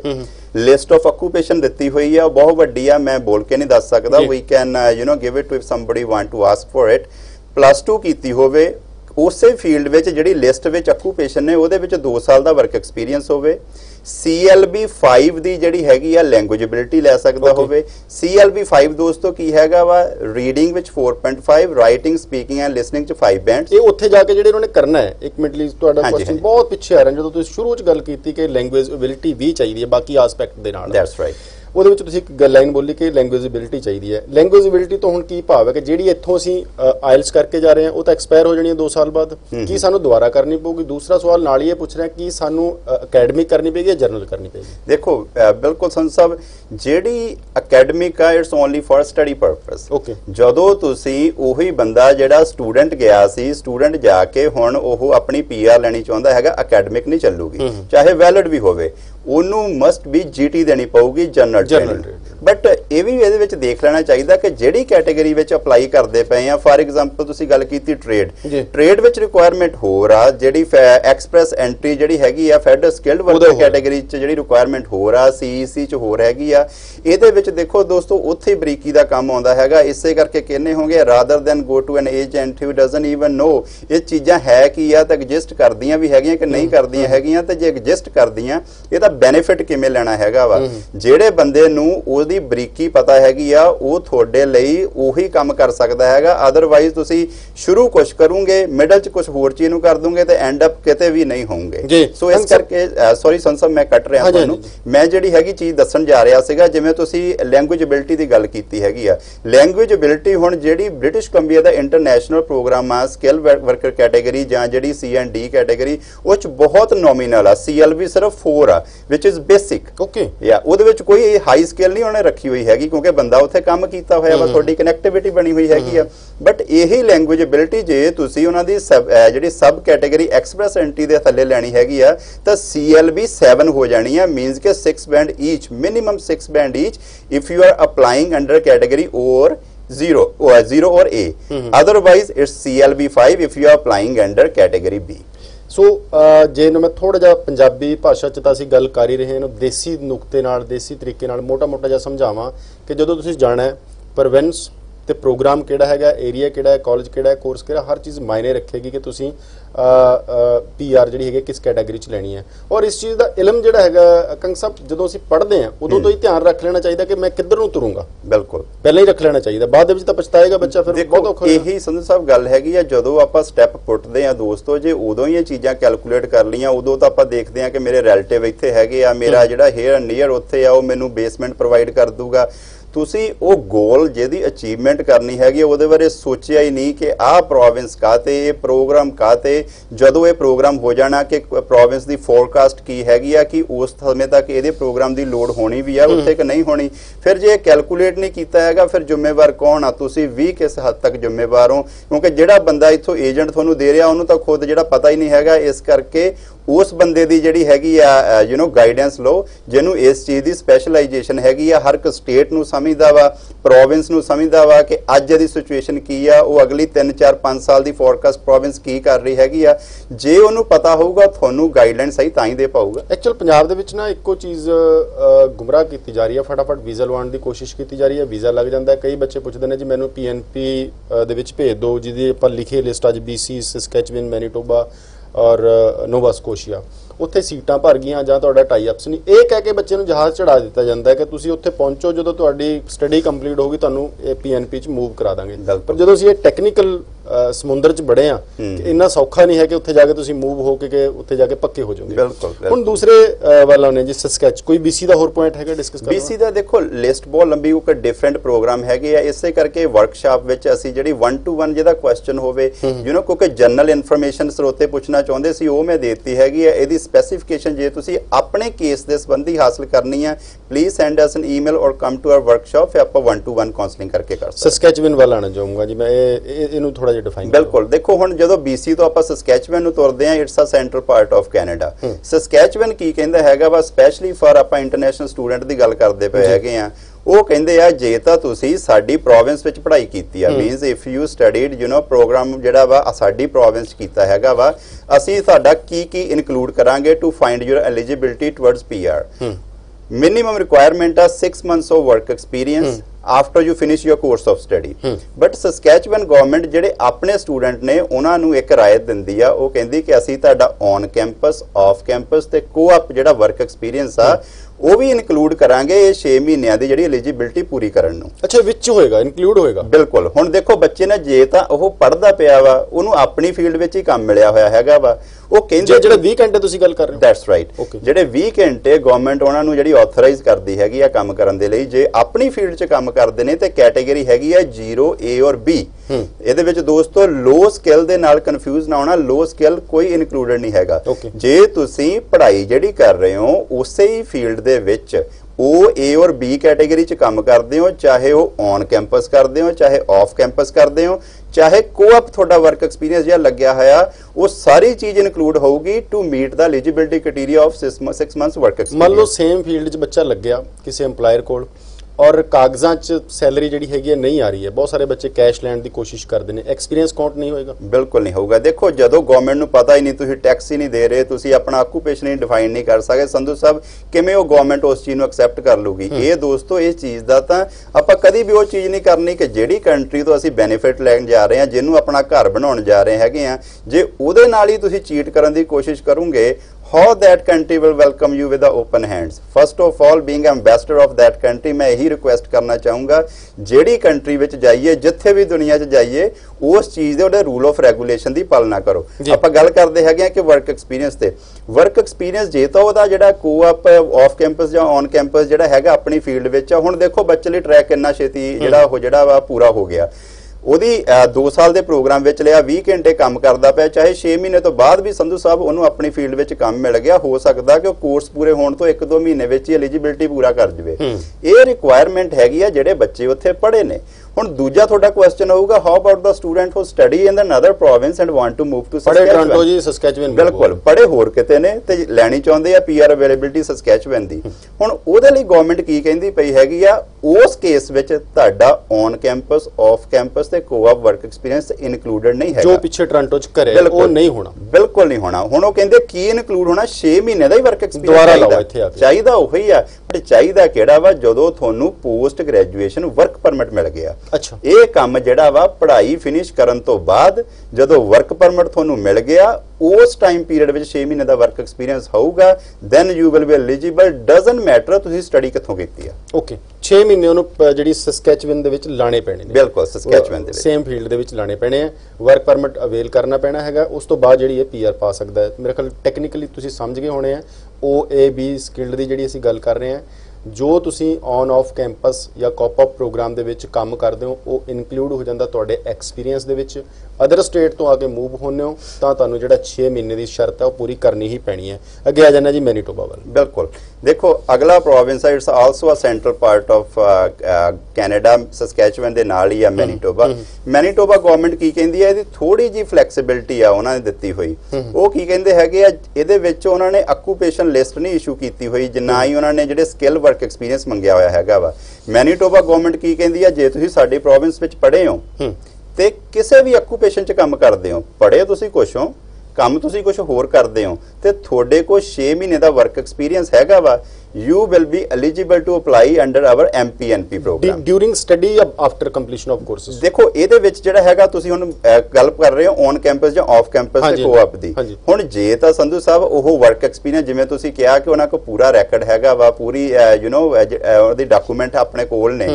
ਲਿਸਟ ਆਫ ਆਕੂਪੇਸ਼ਨ ਦਿੱਤੀ ਹੋਈ ਆ ਬਹੁਤ ਵੱਡੀ ਆ ਮੈਂ ਬੋਲ ਕੇ ਨਹੀਂ ਦੱਸ ਸਕਦਾ ਵੀ can you نو give it to if somebody want to ask for it plus 2 ਕੀਤੀ ਹੋਵੇ ਉਸੇ ਫੀਲਡ ਵਿੱਚ ਜਿਹੜੀ ਲਿਸਟ ਵਿੱਚ ਆਕੂਪੇਸ਼ਨ ਨੇ ਉਹਦੇ ਵਿੱਚ 2 ਸਾਲ ਦਾ ਵਰਕ ਐਕਸਪੀਰੀਅੰਸ ਹੋਵੇ CLB 5 ਦੀ ਜਿਹੜੀ ਹੈਗੀ ਆ ਲੈਂਗੁਏਜੇਬਿਲਿਟੀ ਲੈ ਸਕਦਾ ਹੋਵੇ CLB 5 ਦੋਸਤੋ ਕੀ ਹੈਗਾ ਵਾ ਰੀਡਿੰਗ ਵਿੱਚ 4.5 ਰਾਈਟਿੰਗ ਸਪੀਕਿੰਗ ਐਂਡ ਲਿਸਨਿੰਗ ਚ 5 ਬੈਂਡਸ ਇਹ ਉੱਥੇ ਜਾ ਕੇ ਜਿਹੜੇ ਉਹਨਾਂ ਨੇ ਕਰਨਾ ਹੈ ਇੱਕ ਮਿੰਟ ਲਈ ਤੁਹਾਡਾ ਕੁਐਸਚਨ ਬਹੁਤ ਪਿੱਛੇ ਆ ਰਿਹਾ ਜਦੋਂ ਤੁਸੀਂ ਸ਼ੁਰੂ ਚ ਗੱਲ ਕੀਤੀ ਕਿ ਲੈਂਗੁਏਜੇਬਿਲਿਟੀ ਵੀ ਚਾਹੀਦੀ ਹੈ ਬਾਕੀ ਐਸਪੈਕਟ ਦੇ ਨਾਲ ਦੈਟਸ ਰਾਈਟ ਉਹਦੇ ਵਿੱਚ ਤੁਸੀਂ ਇੱਕ ਗੱਲ ਲਾਈਨ ਬੋਲੀ ਕਿ ਲੈਂਗੁਏਜੇਬਿਲਿਟੀ ਚਾਹੀਦੀ ਹੈ ਲੈਂਗੁਏਜੇਬਿਲਿਟੀ ਤੋਂ ਹੁਣ ਕੀ ਭਾਵ ਹੈ ਕਿ ਜਿਹੜੀ ਇੱਥੋਂ ਅਸੀਂ ਆਇਲਸ ਕਰਕੇ ਜਾ ਰਹੇ ਹਾਂ ਉਹ ਤਾਂ ਐਕਸਪਾਇਰ ਹੋ ਜਾਣੀ ਹੈ 2 ਸਾਲ ਬਾਅਦ ਕੀ ਸਾਨੂੰ ਦੁਬਾਰਾ ਕਰਨੀ ਪਊਗੀ ਦੂਸਰਾ ਸਵਾਲ ਨਾਲ ਹੀ ਇਹ ਪੁੱਛ ਰਿਹਾ ਕਿ ਸਾਨੂੰ ਅਕੈਡਮਿਕ ਕਰਨੀ ਪਏਗੀ ਜਾਂ ਜਰਨਲ ਕਰਨੀ ਪਏਗੀ ਦੇਖੋ ਬਿਲਕੁਲ ਸੰਤ ਸਾਹਿਬ ਜਿਹੜੀ ਅਕੈਡਮਿਕ ਆ it's only for study purpose okay ਜਦੋਂ ਤੁਸੀਂ ਉਹੀ ਬੰਦਾ ਜਿਹੜਾ ਸਟੂਡੈਂਟ ਗਿਆ ਸੀ ਸਟੂਡੈਂਟ ਜਾ ਕੇ ਹੁਣ ਉਹ ਆਪਣੀ ਪੀਆਰ ਲੈਣੀ ਚਾਹੁੰਦਾ ਹੈਗਾ ਅਕੈਡਮਿਕ ਨਹੀਂ ਚੱਲੂਗੀ ਚਾਹੇ ਵੈਲਿਡ ਵੀ ਹੋਵੇ ਉਹਨੂੰ ਮਸਟ ਵੀ ਜੀਟੀ ਦੇਣੀ ਪਊਗੀ ਜਨਰਲ ਟ੍ਰੇਨਿੰਗ ਬਟ ਇਹ ਵੀ ਇਹਦੇ ਵਿੱਚ ਦੇਖ ਲੈਣਾ ਚਾਹੀਦਾ ਕਿ ਜਿਹੜੀ ਕੈਟੇਗਰੀ ਵਿੱਚ ਅਪਲਾਈ ਕਰਦੇ ਪਏ ਆ ਫਾਰ ਐਗਜ਼ਾਮਪਲ ਤੁਸੀਂ ਗੱਲ ਕੀਤੀ ਟ੍ਰੇਡ ਵਿੱਚ ਰਿਕੁਆਇਰਮੈਂਟ ਹੋਰ ਆ ਜਿਹੜੀ ਐਕਸਪ੍ਰੈਸ ਐਂਟਰੀ ਜਿਹੜੀ ਹੈਗੀ ਆ ਫੈਡਰਲ ਸਕਿਲਡ ਵਰਕਰ ਕੈਟੇਗਰੀ 'ਚ ਜਿਹੜੀ ਰਿਕੁਆਇਰਮੈਂਟ ਹੋਰ ਆ ਸੀਈਸੀ 'ਚ ਹੋਰ ਹੈਗੀ ਆ ਇਹਦੇ ਵਿੱਚ ਦੇਖੋ ਦੋਸਤੋ ਉੱਥੇ ਬਰੀਕੀ ਦਾ ਕੰਮ ਆਉਂਦਾ ਹੈਗਾ ਇਸੇ ਕਰਕੇ ਕਹਿੰਨੇ ਹੋਗੇ rather than go to an agent who doesn't even know ਇਹ ਚੀਜ਼ਾਂ ਹੈ ਕੀ ਆ ਤਾਂ ਐਗਜ਼ਿਸਟ ਕਰਦੀਆਂ ਵੀ ਹੈਗੀਆਂ ਕਿ ਨਹੀਂ ਕਰਦੀਆਂ ਹੈਗੀਆਂ ਤੇ ਜੇ ਐਗਜ਼ਿਸਟ ਕਰਦੀਆਂ ਇਹਦਾ बेनिफिट किमें लेना है वा जेडे बंदे नू ओदी बरीकी पता हैगी आ ओ थोड़े लई ओही काम कर सकता है अदरवाइज तुसी शुरू कुछ करोगे मिडल च कुछ होर चीज़ नू कर दूंगे तो एंड अप किते भी नहीं होंगे सो इस करके सॉरी संसद मैं कट रहा तुहानू मैं जिहड़ी हैगी चीज़ दस्सण जा रहा सीगा जिवें तुसी लैंगुएजेबिलिटी की गल कीती हैगी आ लैंगुएजेबिलिटी हुण जिहड़ी ब्रिटिश कोलंबिया दा इंटरनेशनल प्रोग्राम आ स्किल वर्कर कैटेगरी जां जिहड़ी C&D कैटेगरी उह च बहुत नॉमिनल आ CLB सिर्फ 4 आ which is basic okay yeah ਉਹਦੇ ਵਿੱਚ ਕੋਈ ਹਾਈ ਸਕੇਲ ਨਹੀਂ ਉਹਨੇ ਰੱਖੀ ਹੋਈ ਹੈਗੀ ਕਿਉਂਕਿ ਬੰਦਾ ਉੱਥੇ ਕੰਮ ਕੀਤਾ ਹੋਇਆ ਵਾ ਤੁਹਾਡੀ ਕਨੈਕਟੀਵਿਟੀ ਬਣੀ ਹੋਈ ਹੈਗੀ ਆ ਬਟ ਇਹੀ ਲੈਂਗੁਏਜੇਬਿਲਿਟੀ ਜੇ ਤੁਸੀਂ ਉਹਨਾਂ ਦੀ ਜਿਹੜੀ ਸਬ ਕੈਟੇਗਰੀ ਐਕਸਪ੍ਰੈਸ ਐਂਟਰੀ ਦੇ ਥੱਲੇ ਲੈਣੀ ਹੈਗੀ ਆ ਤਾਂ CLB 7 ਹੋ ਜਾਣੀ ਆ ਮੀਨਸ ਕਿ 6 band each minimum 6 band each if you are applying under category or 0 or A otherwise it's CLB 5 if you are applying under category B so जे मैं थोड़ा जा पंजाबी भाषा च तो असीं गल कर ही रहे हैं देसी नुकते नाल देसी तरीके नाल मोटा मोटा जा समझावां कि जदों तुसीं जाना है ਪ੍ਰਵੈਂਸ ਤੇ ਪ੍ਰੋਗਰਾਮ ਕਿਹੜਾ ਹੈਗਾ, ਏਰੀਆ ਕਿਹੜਾ ਹੈ, ਕਾਲਜ ਕਿਹੜਾ ਹੈ, ਕੋਰਸ ਕਿਹੜਾ, ਹਰ ਚੀਜ਼ ਮਾਇਨੇ ਰੱਖੇਗੀ ਕਿ ਤੁਸੀਂ ਪੀਆਰ ਜਿਹੜੀ ਹੈਗੇ ਕਿਸ ਕੈਟਾਗਰੀ ਚ ਲੈਣੀ ਹੈ। ਔਰ ਇਸ ਚੀਜ਼ ਦਾ ਇਲਮ ਜਿਹੜਾ ਹੈਗਾ ਕੰਗ ਸਾਹਿਬ ਜਦੋਂ ਅਸੀਂ ਪੜ੍ਹਦੇ ਹਾਂ ਉਦੋਂ ਤੋਂ ਹੀ ਧਿਆਨ ਰੱਖ ਲੈਣਾ ਚਾਹੀਦਾ ਕਿ ਮੈਂ ਕਿੱਧਰ ਨੂੰ ਤੁਰੂੰਗਾ, ਬਿਲਕੁਲ ਪਹਿਲਾਂ ਹੀ ਰੱਖ ਲੈਣਾ ਚਾਹੀਦਾ, ਬਾਅਦ ਦੇ ਵਿੱਚ ਤਾਂ ਪਛਤਾਏਗਾ ਬੱਚਾ ਫਿਰ ਬਹੁਤ ਔਖਾ। ਇਹੀ ਸੰਧੂ ਸਾਹਿਬ ਗੱਲ ਹੈਗੀ ਆ, ਜਦੋਂ ਆਪਾਂ ਸਟੈਪ ਪੁੱਟਦੇ ਹਾਂ ਦੋਸਤੋ, ਜੇ ਉਦੋਂ ਹੀ ਇਹ ਚੀਜ਼ਾਂ ਕੈਲਕੂਲੇਟ ਕਰ ਲਈਆਂ, ਉਦੋਂ ਤਾਂ ਆਪਾਂ ਦੇਖਦੇ ਹਾਂ ਕਿ ਮੇਰੇ ਰਿਲੇਟਿਵ ਇੱਥੇ ਹੈਗੇ ਆ, ਮੇਰਾ ਜਿਹੜਾ ਹੇਅਰ ਨੀਅਰ ਉੱਥੇ ਆ, ਉਹ ਮੈਨੂੰ ਬੇਸਮੈਂਟ ਪ੍ਰੋਵਾਈਡ ਕਰ ਦੂਗਾ। ਤੁਸੀਂ ਉਹ ਗੋਲ ਜਿਹਦੀ ਅਚੀਵਮੈਂਟ ਕਰਨੀ ਹੈਗੀ ਉਹਦੇ ਬਾਰੇ ਸੋਚਿਆ ਹੀ ਨਹੀਂ ਕਿ ਆਹ ਪ੍ਰੋਵਿੰਸ ਕਾਤੇ, ਇਹ ਪ੍ਰੋਗਰਾਮ ਕਾਤੇ। ਜਦੋਂ ਇਹ ਪ੍ਰੋਗਰਾਮ ਹੋ ਜਾਣਾ ਕਿ ਪ੍ਰੋਵਿੰਸ ਦੀ ਫੋਰਕਾਸਟ ਕੀ ਹੈਗੀ ਆ, ਕਿ ਉਸ ਸਮੇਂ ਤੱਕ ਇਹਦੇ ਪ੍ਰੋਗਰਾਮ ਦੀ ਲੋੜ ਹੋਣੀ ਵੀ ਆ ਉੱਥੇ ਕਿ ਨਹੀਂ ਹੋਣੀ, ਫਿਰ ਜੇ ਕੈਲਕੂਲੇਟ ਨਹੀਂ ਕੀਤਾ ਹੈਗਾ ਫਿਰ ਜ਼ਿੰਮੇਵਾਰ ਕੌਣ ਆ? ਤੁਸੀਂ ਵੀ ਕਿਸ ਹੱਦ ਤੱਕ ਜ਼ਿੰਮੇਵਾਰ ਹੋ? ਕਿਉਂਕਿ ਜਿਹੜਾ ਬੰਦਾ ਇੱਥੋਂ ਏਜੰਟ ਤੁਹਾਨੂੰ ਦੇ ਰਿਹਾ ਉਹਨੂੰ ਤਾਂ ਖੁਦ ਜਿਹੜਾ ਪਤਾ ਹੀ ਨਹੀਂ ਹੈਗਾ। ਇਸ ਕਰਕੇ ਉਸ ਬੰਦੇ ਦੀ ਜਿਹੜੀ ਹੈਗੀ ਆ ਯੂ نو ਗਾਈਡੈਂਸ ਲਓ, ਜਿਹਨੂੰ ਇਸ ਚੀਜ਼ ਦੀ ਸਪੈਸ਼ਲਾਈਜੇਸ਼ਨ ਹੈਗੀ ਆ, ਹਰ ਇੱਕ ਸਟੇਟ ਨੂੰ ਸਮਝਦਾ ਵਾ, ਪ੍ਰੋਵਿੰਸ ਨੂੰ ਸਮਝਦਾ ਵਾ ਕਿ ਅੱਜ ਦੀ ਸਿਚੁਏਸ਼ਨ ਕੀ ਆ, ਉਹ ਅਗਲੀ 3-4-5 ਸਾਲ ਦੀ ਫੋਰਕਾਸਟ ਪ੍ਰੋਵਿੰਸ ਕੀ ਕਰ ਰਹੀ ਹੈਗੀ ਆ। ਜੇ ਉਹਨੂੰ ਪਤਾ ਹੋਊਗਾ ਤੁਹਾਨੂੰ ਗਾਈਡਲਾਈਨ ਸਹੀ ਤਾਂ ਹੀ ਦੇ ਪਾਊਗਾ। ਐਕਚੁਅਲ ਪੰਜਾਬ ਦੇ ਵਿੱਚ ਨਾ ਇੱਕੋ ਚੀਜ਼ ਗੁੰਮਰਾਹ ਕੀਤੀ ਜਾ ਰਹੀ ਆ, ਫਟਾਫਟ ਵੀਜ਼ਾ ਲਵਾਉਣ ਦੀ ਕੋਸ਼ਿਸ਼ ਕੀਤੀ ਜਾ ਰਹੀ ਆ, ਵੀਜ਼ਾ ਲੱਗ ਜਾਂਦਾ। ਕਈ ਬੱਚੇ ਪੁੱਛਦੇ ਨੇ ਜੀ ਮੈਨੂੰ PNP ਦੇ ਵਿੱਚ ਭੇਜ ਦਿਓ ਜਿਹਦੀ ਆਪਾਂ ਲਿਖੀ ਲਿਸਟ ਅੱਜ BC ਸਸਕੈਚਵਿਨ ਮੈਨੀਟੋਬਾ ਔਰ ਨੋਵਾ ਸਕੋਸ਼ੀਆ ਉੱਥੇ ਸੀਟਾਂ ਭਰ ਗਈਆਂ ਜਾਂ ਤੁਹਾਡਾ ਟਾਈ ਅਪਸ ਨਹੀਂ, ਇਹ ਕਹਿ ਕੇ ਬੱਚੇ ਨੂੰ ਜਹਾਜ਼ ਚੜਾ ਦਿੱਤਾ ਜਾਂਦਾ ਹੈ ਕਿ ਤੁਸੀਂ ਉੱਥੇ ਪਹੁੰਚੋ, ਜਦੋਂ ਤੁਹਾਡੀ ਸਟੱਡੀ ਕੰਪਲੀਟ ਹੋਗੀ ਤੁਹਾਨੂੰ ਇਹ PNP ਚ ਮੂਵ ਕਰਾ ਦਾਂਗੇ। ਪਰ ਜਦੋਂ ਅਸੀਂ ਇਹ ਟੈਕਨੀਕਲ ਸਮੁੰਦਰ ਚ ਬੜੇ ਆ ਕਿ ਇੰਨਾ ਸੌਖਾ ਨਹੀਂ ਹੈ ਕਿ ਉੱਥੇ ਜਾ ਕੇ ਤੁਸੀਂ ਮੂਵ ਹੋ ਕੇ ਉੱਥੇ ਜਾ ਕੇ ਪੱਕੇ ਹੋ ਜਾਓਗੇ। ਹੁਣ ਦੂਸਰੇ ਵਾਲਾ ਨੇ ਜੀ ਸਕੈਚ, ਕੋਈ BC ਦਾ ਹੋਰ ਪੁਆਇੰਟ ਹੈਗਾ ਡਿਸਕਸ ਕਰਨਾ? BC ਦਾ ਦੇਖੋ ਲਿਸਟ ਬਹੁਤ ਲੰਬੀ, ਉਹ ਡਿਫਰੈਂਟ ਪ੍ਰੋਗਰਾਮ ਹੈਗੇ ਆ, ਇਸੇ ਕਰਕੇ ਵਰਕਸ਼ਾਪ ਵਿੱਚ ਅਸੀਂ ਜਿਹੜੀ 1-to-1 ਜਿਹਦਾ ਕੁਐਸਚਨ ਹੋਵੇ ਯੂ نو, ਕਿਉਂਕਿ ਜਨਰਲ ਇਨਫੋਰਮੇਸ਼ਨ ਸਰੋਤੇ ਪੁੱਛਣਾ ਚਾਹੁੰਦੇ ਸੀ ਉਹ ਮੈਂ ਦੇਤੀ ਹੈਗੀ ਆ। ਇਹਦੀ ਸਪੈਸੀਫਿਕੇਸ਼ਨ ਜੇ ਤੁਸੀਂ ਆਪਣੇ ਕੇਸ ਦੇ ਸੰਬੰਧੀ ਹਾਸਲ ਕਰਨੀ ਹੈ please send us an email or come to R workshop, ਆਪਾਂ 1-to-1 ਕਾਉਂਸਲਿੰਗ ਕਰਕੇ ਕਰ ਸਕਦੇ। ਸਸਕੈਚਵਿਨ ਵਾਲਾ ਨਾ ਜਾਊਂਗਾ ਜੀ ਮੈਂ, ਇਹਨੂੰ ਥੋੜਾ ਬਿਲਕੁਲ ਦੇਖੋ, ਹੁਣ ਜਦੋਂ BC ਤੋਂ ਆਪਾਂ ਸਸਕੈਚਵਨ ਨੂੰ ਤੁਰਦੇ ਆ, it's a central part of Canada. Saskatchewan ਕੀ ਕਹਿੰਦਾ ਹੈਗਾ ਵਾ, ਸਪੈਸ਼ਲੀ ਫਾਰ ਆਪਾਂ ਇੰਟਰਨੈਸ਼ਨਲ ਸਟੂਡੈਂਟ ਦੀ ਗੱਲ ਕਰਦੇ ਪਏ ਹੈਗੇ ਆ, ਉਹ ਕਹਿੰਦੇ ਆ ਜੇ ਤਾਂ ਤੁਸੀਂ ਸਾਡੀ ਪ੍ਰੋਵਿੰਸ ਵਿੱਚ ਪੜ੍ਹਾਈ ਕੀਤੀ ਆ, means if you studied you نو program ਜਿਹੜਾ ਵਾ ਸਾਡੀ ਪ੍ਰੋਵਿੰਸ ਕੀਤਾ ਹੈਗਾ ਵਾ, ਅਸੀਂ ਤੁਹਾਡਾ ਕੀ ਕੀ ਇਨਕਲੂਡ ਕਰਾਂਗੇ to find your eligibility towards PR। minimum requirement are 6 months of work experience after you finish your course of study, but Saskatchewan government ਜਿਹੜੇ ਆਪਣੇ ਸਟੂਡੈਂਟ ਨੇ ਉਹਨਾਂ ਨੂੰ ਇੱਕ ਰਾਇਤ ਦਿੰਦੀ ਆ, ਉਹ ਕਹਿੰਦੀ ਕਿ ਅਸੀਂ ਤੁਹਾਡਾ ਔਨ ਕੈਂਪਸ, ਆਫ ਕੈਂਪਸ ਤੇ ਕੋਆਪ ਜਿਹੜਾ ਵਰਕ ਐਕਸਪੀਰੀਅੰਸ ਆ ਉਹ ਵੀ ਇਨਕਲੂਡ ਕਰਾਂਗੇ, ਇਹ 6 ਮਹੀਨਿਆਂ ਦੀ ਜਿਹੜੀ ਐਲੀਜੀਬਿਲਟੀ ਪੂਰੀ ਕਰਨ ਨੂੰ। ਅੱਛਾ ਵਿੱਚ ਹੋਏਗਾ, ਇਨਕਲੂਡ ਹੋਏਗਾ, ਬਿਲਕੁਲ। ਹੁਣ ਦੇਖੋ ਬੱਚੇ ਨੇ ਜੇ ਤਾਂ ਉਹ ਪੜ੍ਹਦਾ ਪਿਆ ਵਾ, ਉਹਨੂੰ ਆਪਣੀ ਫੀਲਡ ਵਿੱਚ ਹੀ ਕੰਮ ਮਿਲਿਆ ਹੋਇਆ ਹੈਗਾ ਵਾ, ਉਹ ਕਹਿੰਦੇ ਜਿਹੜੇ 20 ਘੰਟੇ ਤੁਸੀਂ ਗੱਲ ਕਰ ਰਹੇ ਹੋ, ਦੈਟਸ ਰਾਈਟ, ਜਿਹੜੇ 20 ਘੰਟੇ ਗਵਰਨਮੈਂਟ ਉਹਨਾਂ ਨੂੰ ਜਿਹੜੀ ਆਥੋਰਾਈਜ਼ ਕਰਦੀ ਹੈਗੀ ਆ ਕੰਮ ਕਰਨ ਦੇ ਲਈ, ਜੇ ਆਪਣੀ ਫੀਲਡ 'ਚ ਕੰਮ ਕਰਦੇ ਨੇ ਤੇ ਕੈਟੇਗਰੀ ਹੈਗੀ ਆ 0A or B। ਇਹਦੇ ਵਿੱਚ ਦੋਸਤੋ ਲੋ ਸਕਿੱਲ ਦੇ ਨਾਲ ਕਨਫਿਊਜ਼ ਨਾ ਹੋਣਾ, ਲੋ ਸਕਿੱਲ ਕੋਈ ਇਨਕਲੂਡਡ ਨਹੀਂ ਹੈਗਾ। ਜੇ ਤੁਸੀਂ ਪੜ੍ਹਾਈ ਜਿਹੜੀ ਕਰ ਰਹੇ ਹੋ ਉਸੇ ਹੀ ਫੀਲਡ ਦੇ ਵਿੱਚ ਉਹ A ਔਰ B ਕੈਟੇਗਰੀ 'ਚ ਕੰਮ ਕਰਦੇ ਹੋ, ਚਾਹੇ ਉਹ ਔਨ ਕੈਂਪਸ ਕਰਦੇ ਹੋ, ਚਾਹੇ ਆਫ ਕੈਂਪਸ ਕਰਦੇ ਹੋ, ਚਾਹੇ ਕੋਆਪ ਤੁਹਾਡਾ ਵਰਕ ਐਕਸਪੀਰੀਅੰਸ ਜਿਹੜਾ ਲੱਗਿਆ ਹੋਇਆ, ਉਹ ਸਾਰੀ ਚੀਜ਼ ਇਨਕਲੂਡ ਹੋਊਗੀ to meet the eligibility criteria of 6 months work experience. ਮੰਨ ਲਓ ਸੇਮ ਫੀਲਡ 'ਚ ਬੱਚਾ ਲੱਗਿਆ ਕਿਸੇ ਐਮਪਲਾਇਰ ਕੋਲ ਔਰ ਕਾਗਜ਼ਾਂ 'ਚ ਸੈਲਰੀ ਜਿਹੜੀ ਹੈਗੀ ਹੈ ਨਹੀਂ ਆ ਰਹੀ ਹੈ, ਬਹੁਤ ਸਾਰੇ ਬੱਚੇ ਕੈਸ਼ ਲੈਣ ਦੀ ਕੋਸ਼ਿਸ਼ ਕਰਦੇ ਨੇ, ਐਕਸਪੀਰੀਅੰਸ ਕਾਊਂਟ ਨਹੀਂ ਹੋਏਗਾ? ਬਿਲਕੁਲ ਨਹੀਂ ਹੋਊਗਾ। ਦੇਖੋ ਜਦੋਂ ਗਵਰਨਮੈਂਟ ਨੂੰ ਪਤਾ ਹੀ ਨਹੀਂ, ਤੁਸੀਂ ਟੈਕਸ ਹੀ ਨਹੀਂ ਦੇ ਰਹੇ, ਤੁਸੀਂ ਆਪਣਾ ਆਕੂਪੇਸ਼ਨ ਹੀ ਡਿਫਾਈਨ ਨਹੀਂ ਕਰ ਸਕਦੇ, ਸੰਧੂ ਸਾਹਿਬ ਕਿਵੇਂ ਉਹ ਗਵਰਨਮੈਂਟ ਉਸ ਚੀਜ਼ ਨੂੰ ਐਕਸੈਪਟ ਕਰ ਲੂਗੀ? ਇਹ ਦੋਸਤੋ ਇਹ ਚੀਜ਼ ਦਾ ਤਾਂ ਆਪਾਂ ਕਦੀ ਵੀ ਉਹ ਚੀਜ਼ ਨਹੀਂ ਕਰਨੀ ਕਿ ਜਿਹੜੀ ਕੰਟਰੀ ਤੋਂ ਅਸੀਂ ਬੈਨੀਫਿਟ ਲੈਣ ਜਾ ਰਹੇ ਹਾਂ, ਜਿਹਨੂੰ ਆਪਣਾ ਘਰ ਬਣਾਉਣ ਜਾ ਰਹੇ ਹੈਗੇ ਹਾਂ, ਜੇ ਉਹਦੇ ਨਾਲ ਹੀ ਤੁਸੀਂ ਚੀਟ ਕਰਨ ਦੀ ਕੋਸ਼ਿਸ਼ ਕਰੋਗੇ, how that country will welcome you with the open hands? First of all, being ambassador of that country, मैं यही request करना चाहूँगा, जेडी country विच जाइए, जिथे भी दुनिया च जाइए, उस चीज़ दे उधर rule of regulation दी पालना करो। आप गल करते हैं कि work experience थे, work experience जेता होता जेड़ा co-op, off campus जां on campus जेड़ा हैगा अपनी field विच। हुण देखो बच्चे लिए track कितना छेती जेड़ा हो जेड़ा वा पूरा हो गया, ਉਹਦੀ 2 ਸਾਲ ਦੇ ਪ੍ਰੋਗਰਾਮ ਵਿੱਚ ਲਿਆ, 20 ਘੰਟੇ ਕੰਮ ਕਰਦਾ ਪਿਆ, ਚਾਹੇ 6 ਮਹੀਨੇ ਤੋਂ ਬਾਅਦ ਵੀ ਸੰਧੂ ਸਾਹਿਬ ਉਹਨੂੰ ਆਪਣੀ ਫੀਲਡ ਵਿੱਚ ਕੰਮ ਮਿਲ ਗਿਆ, ਹੋ ਸਕਦਾ ਕਿ ਉਹ ਕੋਰਸ ਪੂਰੇ ਹੋਣ ਤੋਂ 1-2 ਮਹੀਨੇ ਵਿੱਚ ਹੀ ਐਲੀਜੀਬਿਲਟੀ ਪੂਰਾ ਕਰ ਜਵੇ। ਇਹ ਰਿਕੁਆਇਰਮੈਂਟ ਹੈਗੀ ਆ ਜਿਹੜੇ ਬੱਚੇ ਉੱਥੇ ਪੜ੍ਹੇ ਨੇ। ਹੁਣ ਦੂਜਾ ਤੁਹਾਡਾ ਕੁਐਸਚਨ ਹੋਊਗਾ, how about the student who study in another province and want to move to Saskatchewan? ਬਿਲਕੁਲ, ਪੜ੍ਹੇ ਹੋਰ ਕਿਤੇ ਨੇ ਤੇ ਲੈਣੀ ਚਾਹੁੰਦੇ ਆ PR ਅਵੇਲੇਬਿਲਟੀ ਸਸਕੈਚਵਨ ਦੀ। ਹੁਣ ਉਹਦੇ ਲਈ ਗਵਰਨਮੈਂਟ ਕੀ ਕਹਿੰਦੀ ਪਈ ਹੈਗੀ ਆ, उस केस विच ਤੁਹਾਡਾ ਔਨ ਕੈਂਪਸ ਆਫ ਕੈਂਪਸ ਤੇ ਕੋਆਪ ਵਰਕ ਐਕਸਪੀਰੀਅੰਸ ਇਨਕਲੂਡਡ ਨਹੀਂ ਹੈਗਾ, ਜੋ ਪਿੱਛੇ ਟੋਰਾਂਟੋ ਚ ਕਰੇ ਉਹ ਨਹੀਂ ਹੋਣਾ, ਬਿਲਕੁਲ ਨਹੀਂ ਹੋਣਾ। ਹੁਣ ਉਹ ਕਹਿੰਦੇ ਕੀ ਇਨਕਲੂਡ ਹੋਣਾ 6 ਮਹੀਨੇ ਦਾ ਹੀ ਵਰਕ ਐਕਸਪੀਰੀਅੰਸ ਚਾਹੀਦਾ, ਉਹੀ ਆ। ਪਰ ਚਾਹੀਦਾ ਕਿਹੜਾ ਵਾ ਜਦੋਂ ਤੁਹਾਨੂੰ ਪੋਸਟ ਗ੍ਰੈਜੂਏਸ਼ਨ ਵਰਕ ਪਰਮਿਟ ਮਿਲ ਗਿਆ। ਅੱਛਾ, ਇਹ ਕੰਮ ਜਿਹੜਾ ਵਾ ਪੜ੍ਹਾਈ ਫਿਨਿਸ਼ ਕਰਨ ਤੋਂ ਬਾਅਦ ਜਦੋਂ ਵਰਕ ਪਰਮਿਟ ਤੁਹਾਨੂੰ ਮਿਲ ਗਿਆ उस टाइम पीरियड में 6 महीने का वर्क एक्सपीरियंस होगा, then you will be eligible. Doesn't matter तुसी स्टडी कितों की है। ओके, 6 महीने उन्होंने जी सस्कैचुअन लाने पैने, बिल्कुल सस्कैचुअन सेम फील्ड के लाने पैने हैं, वर्क परमिट अवेल करना पैना है। उस तो बाद जी पी आर पा सकता है। मेरे ख्याल टैक्नीकली तुसी समझ गए होने हैं ओ ए बी स्किल्ड की जी असी गल कर रहे हैं। जो तुसी ऑन ऑफ कैंपस या कॉप अप प्रोग्राम के काम करते हो वो इनकलूड हो जाता तुहाडे एक्सपीरियंस दे विच। अदर स्टेट तो आके मूव होने हो तो तुहानूं जिहड़ा 6 महीने की शर्त है वो पूरी करनी ही पैनी है। अगे आ जाना जी मैनीटोबा वाल। बिल्कुल, देखो अगला प्रोविंस है, it's also a central part of Canada, Saskatchewan दे नाल ही है मैनीटोबा। मैनीटोबा गवर्नमेंट की कहती है ये थोड़ी जी फ्लैक्सीबिलिटी आ उन्होंने दी हुई। वो की कहते हैं ये उन्होंने आक्यूपेशन लिस्ट नहीं इशू की हुई, ना ही उन्होंने जो स्किल वर्क एक्सपीरियंस मंगया हुआ है वा। मैनीटोबा गवर्नमेंट की कहती है जे तुसीं साडी प्रोविंस विच पढ़े हो तो किसी भी आक्यूपेशन च काम करते हो, पढ़े तुसीं कुछ हो, काम तुसीं कुछ होर करते हो, तो थोड़े को 6 महीने का वर्क एक्सपीरियंस हैगा वा। you will be eligible to apply under our MPNP program during study या after completion of courses। देखो ਇਹਦੇ ਵਿੱਚ ਜਿਹੜਾ ਹੈਗਾ ਤੁਸੀਂ ਹੁਣ ਗੱਲ ਕਰ ਰਹੇ ਹੋ ਔਨ ਕੈਂਪਸ ਜਾਂ ਆਫ ਕੈਂਪਸ ਤੇ ਕੋਆਪ ਦੀ। ਹੁਣ ਜੇ ਤਾਂ ਸੰਧੂ ਸਾਹਿਬ ਉਹ ਵਰਕ ਐਕਸਪੀਰੀਅੰਸ ਜਿਵੇਂ ਤੁਸੀਂ ਕਿਹਾ ਕਿ ਉਹਨਾਂ ਕੋਲ ਪੂਰਾ ਰੈਕਡ ਹੈਗਾ ਵਾ, ਪੂਰੀ ਯੂ نو ਉਹਦੇ ਡਾਕੂਮੈਂਟ ਆਪਣੇ ਕੋਲ ਨੇ,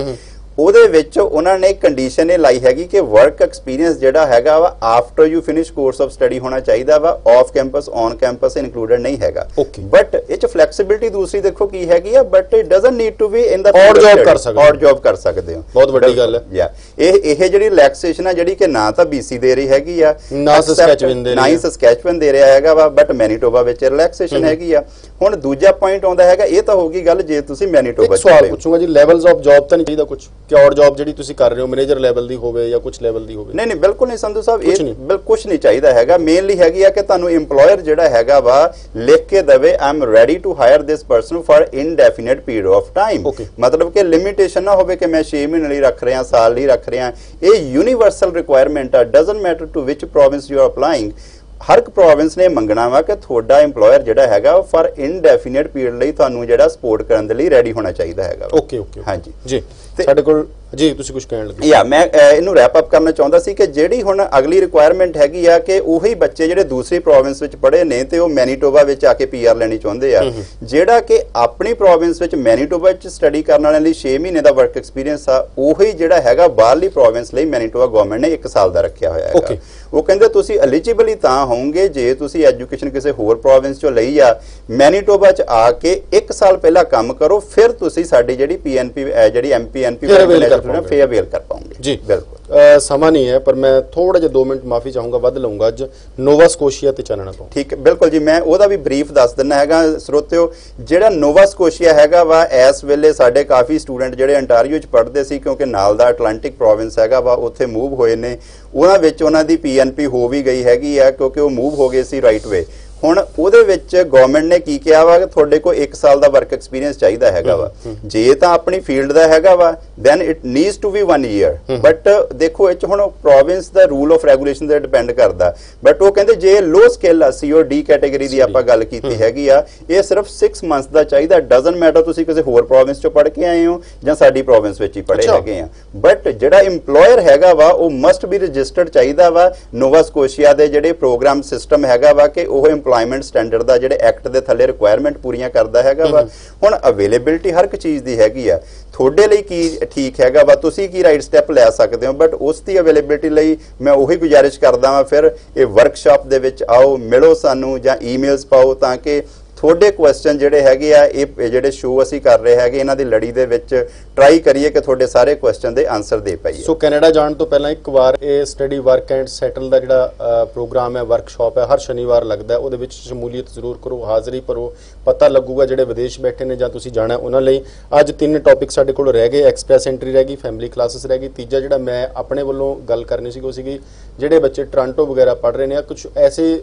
ਉਹਦੇ ਵਿੱਚ ਉਹਨਾਂ ਨੇ ਕੰਡੀਸ਼ਨ ਇਹ ਲਾਈ ਹੈਗੀ ਕਿ ਵਰਕ ਐਕਸਪੀਰੀਅੰਸ ਜਿਹੜਾ ਹੈਗਾ ਵਾ after you finish course of study ਹੋਣਾ ਚਾਹੀਦਾ ਵਾ। Off campus on campus included ਨਹੀਂ ਹੈਗਾ। ਬਟ ਇਹ ਚ ਫਲੈਕਸੀਬਿਲਿਟੀ ਦੂਸਰੀ ਦੇਖੋ ਕੀ ਹੈਗੀ ਆ, but it doesn't need to be in the ਔਰ ਜੌਬ ਕਰ ਸਕਦੇ ਹੋ। ਬਹੁਤ ਵੱਡੀ ਗੱਲ ਹੈ ਇਹ ਜਿਹੜੀ ਰਿਲੈਕਸੇਸ਼ਨ ਆ ਜਿਹੜੀ ਕਿ ਨਾ ਤਾਂ BC ਦੇ ਰਹੀ ਹੈਗੀ ਆ, ਨਾ ਸਸਕੈਚੁਅਨ ਦੇ ਰਿਹਾ ਹੈਗਾ ਵਾ, ਬਟ ਮੈਨੀਟੋਬਾ ਵਿੱਚ ਰਿਲੈਕਸੇਸ਼ਨ ਹੈਗੀ ਆ। ਹੁਣ ਦੂਜਾ ਪੁਆਇੰਟ ਆਉਂਦਾ ਹੈਗਾ, ਇਹ ਤਾਂ ਹੋ ਗਈ ਗੱਲ ਜੇ ਤੁਸੀਂ ਮੈਨੀਟੋਬਾ। ਸਵਾਲ ਪੁੱਛੂਗਾ ਜੀ, ਲੈਵਲਸ ਆਫ ਜੌਬ ਤਾਂ ਨਹੀਂ ਚਾਹੀਦਾ ਕੁਝ ਕਿ ਔਰ ਜੌਬ ਜਿਹੜੀ ਤੁਸੀਂ ਕਰ ਰਹੇ ਹੋ ਮੈਨੇਜਰ ਲੈਵਲ ਦੀ ਹੋਵੇ ਜਾਂ ਕੁਝ ਲੈਵਲ ਦੀ ਹੋਵੇ? ਨਹੀਂ ਨਹੀਂ, ਬਿਲਕੁਲ ਨਹੀਂ ਸੰਧੂ ਸਾਹਿਬ, ਇਹ ਬਿਲਕੁਲ ਕੁਝ ਨਹੀਂ ਚਾਹੀਦਾ ਹੈਗਾ। ਮੇਨਲੀ ਹੈਗੀ ਆ ਕਿ ਤੁਹਾਨੂੰ ਏਮਪਲੋਇਰ ਜਿਹੜਾ ਹੈਗਾ ਵਾ ਲਿਖ ਕੇ ਦੇਵੇ I'm ready to hire this person for indefinite period of time. ਮਤਲਬ ਕਿ ਲਿਮਿਟੇਸ਼ਨ ਨਾ ਹੋਵੇ ਕਿ ਮੈਂ 6 ਮਹੀਨੇ ਲਈ ਰੱਖ ਰਿਹਾ, ਸਾਲ ਲਈ ਰੱਖ ਰਿਹਾ। ਇਹ ਯੂਨੀਵਰਸਲ ਰਿਕੁਆਇਰਮੈਂਟ ਆ, doesn't matter to which province you are applying. हर एक प्रोविंस ने मंगना वा कि थोड़ा एम्पलॉयर जिहड़ा हैगा फॉर इनडेफिनेट पीरियड लई तुहानू जिहड़ा सपोर्ट करन दे लई रेडी होना चाहिदा हैगा। ओके ओके, हाँ जी जी साडे कोल जी ਤੁਸੀਂ ਕੁਝ ਕਹਿਣ ਲੱਗੇ। ਯਾ ਮੈਂ ਇਹਨੂੰ ਰੈਪ ਅਪ ਕਰਨਾ ਚਾਹੁੰਦਾ ਸੀ ਕਿ ਜਿਹੜੀ ਹੁਣ ਅਗਲੀ ਰਿਕੁਆਇਰਮੈਂਟ ਹੈਗੀ ਆ ਕਿ ਉਹੀ ਬੱਚੇ ਜਿਹੜੇ ਦੂਸਰੀ ਪ੍ਰੋਵਿੰਸ ਵਿੱਚ ਪੜ੍ਹੇ ਨੇ ਤੇ ਉਹ ਮੈਨੀਟੋਬਾ ਵਿੱਚ ਆ ਕੇ PR ਲੈਣੀ ਚਾਹੁੰਦੇ ਆ, ਜਿਹੜਾ ਕਿ ਆਪਣੀ ਪ੍ਰੋਵਿੰਸ ਵਿੱਚ ਮੈਨੀਟੋਬਾ ਵਿੱਚ ਸਟੱਡੀ ਕਰਨ ਵਾਲਿਆਂ ਲਈ 6 ਮਹੀਨੇ ਦਾ ਵਰਕ ਐਕਸਪੀਰੀਅੰਸ ਆ, ਉਹੀ ਜਿਹੜਾ ਹੈਗਾ ਬਾਹਰਲੀ ਪ੍ਰੋਵਿੰਸ ਲਈ ਮੈਨੀਟੋਬਾ ਗਵਰਨਮੈਂਟ ਨੇ 1 ਸਾਲ ਦਾ ਰੱਖਿਆ ਹੋਇਆ ਹੈਗਾ। ਉਹ ਕਹਿੰਦੇ ਤੁਸੀਂ ਐਲੀਜੀਬਲ ਹੀ ਤਾਂ ਹੋਵੋਗੇ ਜੇ ਤੁਸੀਂ ਐਜੂਕੇਸ਼ਨ ਕਿਸੇ ਹੋਰ ਪ੍ਰੋਵਿੰਸ ਚੋਂ ਲਈ ਆ, ਮੈਨੀਟੋਬਾ ਚ ਆ ਕੇ 1 ਸਾਲ ਪਹਿਲਾਂ ਕੰਮ ਕਰੋ, ਫਿਰ ਤੁਸੀਂ ਸਾਡੀ ਜਿਹੜੀ PNP ਜਿਹੜੀ MPNP फेयर कर पाऊंगे। जी बिल्कुल, समा नहीं है पर मैं थोड़ा जो 2 मिनट माफी चाहूंगा, वध लऊंगा अज नोवा स्कोशिया ते चलना पाऊं। ठीक है बिल्कुल जी, मैं ओदा भी ब्रीफ दस दिना हैगा स्रोतेओ। जिहड़ा नोवा स्कोशिया हैगा वा इस वेले साडे काफ़ी स्टूडेंट जिहड़े अंटारियो च पढ़दे सी क्योंकि नाल दा अटलांटिक प्रोविंस हैगा वा उत्थे मूव होए ने, उहनां विच उहनां दी PNP हो भी गई हैगी आ क्योंकि वो मूव हो गए सी राइट वे। ਹੁਣ ਉਹਦੇ ਵਿੱਚ ਗਵਰਨਮੈਂਟ ਨੇ ਕੀ ਕਿਹਾ ਵਾ ਕਿ ਤੁਹਾਡੇ ਕੋਲ 1 ਸਾਲ ਦਾ ਵਰਕ ਐਕਸਪੀਰੀਅੰਸ ਚਾਹੀਦਾ ਹੈਗਾ ਵਾ, ਜੇ ਤਾਂ ਆਪਣੀ ਫੀਲਡ ਦਾ ਹੈਗਾ ਵਾ then it needs to be 1 year. But ਦੇਖੋ ਇਹ ਚ ਹੁਣ ਪ੍ਰੋਵਿੰਸ ਦਾ ਰੂਲ ਆਫ ਰੈਗੂਲੇਸ਼ਨ ਤੇ ਡਿਪੈਂਡ ਕਰਦਾ, ਬਟ ਉਹ ਕਹਿੰਦੇ ਜੇ ਲੋ ਸਕਿੱਲ ਆ COD ਕੈਟਾਗਰੀ ਦੀ ਆਪਾਂ ਗੱਲ ਕੀਤੀ ਹੈਗੀ ਆ, ਇਹ ਸਿਰਫ 6 ਮੰਥਸ ਦਾ ਚਾਹੀਦਾ। ਡਸਨਟ ਮੈਟਰ ਤੁਸੀਂ ਕਿਸੇ ਹੋਰ ਪ੍ਰੋਵਿੰਸ ਚੋਂ ਪੜ੍ਹ ਕੇ ਆਏ ਹੋ ਜਾਂ ਸਾਡੀ ਪ੍ਰੋਵਿੰਸ ਵਿੱਚ ਹੀ ਪੜ੍ਹੇ ਹੈਗੇ ਆ, ਬਟ ਜਿਹੜਾ ਇੰਪਲੋਇਰ ਹੈਗਾ ਵਾ ਉਹ ਮਸਟ ਬੀ ਰਜਿਸਟਰਡ ਚਾਹੀਦਾ ਵਾ। ਨੋਵਾ ਸਕੋਸ਼ੀਆ ਦੇ ਜਿਹੜੇ ਪ੍ਰੋਗਰਾਮ ਸਿਸਟਮ ਹੈਗਾ ਵਾ ਕਿ ਉਹ ਇੰਪਲੋਇਮੈਂਟ ਸਟੈਂਡਰਡ ਦਾ ਜਿਹੜੇ ਐਕਟ ਦੇ ਥੱਲੇ ਰਿਕੁਆਇਰਮੈਂਟ ਪੂਰੀਆਂ ਕਰਦਾ ਹੈਗਾ ਵਾ। ਹੁਣ ਅਵੇਲੇਬਿਲਟੀ ਹਰ ਇੱਕ ਚੀਜ਼ ਦੀ ਹੈਗੀ ਆ, ਤੁਹਾਡੇ ਲਈ ਕੀ ਠੀਕ ਹੈਗਾ ਵਾ, ਤੁਸੀਂ ਕੀ ਰਾਈਟ ਸਟੈਪ ਲੈ ਸਕਦੇ ਹੋ, ਬਟ ਉਸ ਦੀ ਅਵੇਲੇਬਿਲਟੀ ਲਈ ਮੈਂ ਉਹੀ ਗੁਜ਼ਾਰਿਸ਼ ਕਰਦਾ ਵਾਂ ਫਿਰ ਇਹ ਵਰਕਸ਼ਾਪ ਦੇ ਵਿੱਚ ਆਓ, ਮਿਲੋ ਸਾਨੂੰ ਜਾਂ ਈਮੇਲਸ ਪਾਓ ਤਾਂ ਕਿ ਤੁਹਾਡੇ ਕੁਐਸਚਨ ਜਿਹੜੇ ਹੈਗੇ ਆ ਇਹ ਜਿਹੜੇ ਸ਼ੋਅ ਅਸੀਂ ਕਰ ਰਹੇ ਹੈਗੇ ਇਹਨਾਂ ਦੀ ਲੜੀ ਦੇ ਵਿੱਚ ਟਰਾਈ ਕਰੀਏ ਕਿ ਤੁਹਾਡੇ ਸਾਰੇ ਕੁਐਸਚਨ ਦੇ ਆਨਸਰ ਦੇ ਪਾਈਏ। ਸੋ ਕੈਨੇਡਾ ਜਾਣ ਤੋਂ ਪਹਿਲਾਂ ਇੱਕ ਵਾਰ ਇਹ ਸਟੱਡੀ ਵਰਕ ਐਂਡ ਸੈਟਲ ਦਾ ਜਿਹੜਾ ਪ੍ਰੋਗਰਾਮ ਹੈ, ਵਰਕਸ਼ਾਪ ਹੈ, ਹਰ ਸ਼ਨੀਵਾਰ ਲੱਗਦਾ, ਉਹਦੇ ਵਿੱਚ ਸ਼ਮੂਲੀਅਤ ਜ਼ਰੂਰ ਕਰੋ, ਹਾਜ਼ਰੀ ਭਰੋ, ਪਤਾ ਲੱਗੂਗਾ ਜਿਹੜੇ ਵਿਦੇਸ਼ ਬੈਠੇ ਨੇ ਜਾਂ ਤੁਸੀਂ ਜਾਣਾ ਉਹਨਾਂ ਲਈ। ਅੱਜ 3 ਟੌਪਿਕ ਸਾਡੇ ਕੋਲ ਰਹਿ ਗਏ, ਐਕਸਪ੍ਰੈਸ ਐਂਟਰੀ ਰਹਿ ਗਈ, ਫੈਮਿਲੀ ਕਲਾਸਿਸ ਰਹਿ ਗਈ, ਤੀਜਾ ਜਿਹੜਾ ਮੈਂ ਆਪਣੇ ਵੱਲੋਂ ਗੱਲ ਕਰਨੀ ਸੀਗੀ ਉਹ ਸੀਗੀ ਜਿਹੜੇ ਬੱਚੇ ਟੋਰਾਂਟੋ ਵਗੈਰਾ ਪੜ੍ਹ ਰਹੇ ਨੇ ਜਾਂ ਕੁਝ ਐਸੇ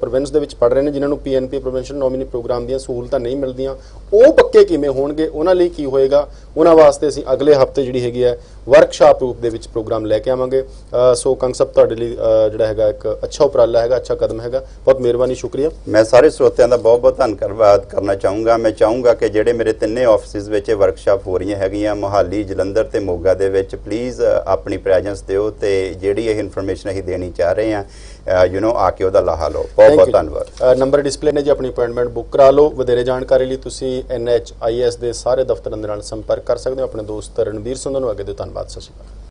ਪ੍ਰੋਵਿੰਸ ਦੇ ਵਿੱਚ ਪੜ੍ਹ ਰਹੇ ਨੇ ਜਿਨ੍ਹਾਂ ਨੂੰ PNP ਪ੍ਰੋਵਿੰਸ਼ਨਲ कौमी प्रोग्राम दी सहूलतां नहीं मिलदियां वो पक्के किवें होणगे, उन्हां लई की होएगा, उन्हां वास्ते असीं अगले हफ्ते जिहड़ी हैगी है वर्कशाप रूप दे विच प्रोग्राम लैके आवांगे। सो कंसप्ट तुहाडे लई जिहड़ा हैगा एक अच्छा उपराला हैगा, अच्छा कदम हैगा। बहुत मेहरबानी, शुक्रिया। मैं सारे श्रोतियां दा बहुत धन्नवाद करना चाहूँगा। मैं चाहूँगा कि जिहड़े मेरे तिन्ने ऑफिस विच वर्कशाप हो रही हैगियां मोहाली, जलंधर ते मोगा दे विच प्लीज़ अपनी प्रैजेंस दिओ ते जिहड़ी इह इनफॉर्मेशन असीं देनी चाह रहे हैं आके उहदा लाहा लो। बहुत बहुत धन्नवाद। नंबर डिस्पले ने जी, अपनी अपॉइंटमेंट बुक करा लो। वधेरे जानकारी लई तुसीं NHIS दे सारे दफ्तरां दे नाल संपर्क कर सकदे हो। अपने दोस्त रणबीर संधू नूं अगे दे धन्नवाद। सत श्री अकाल।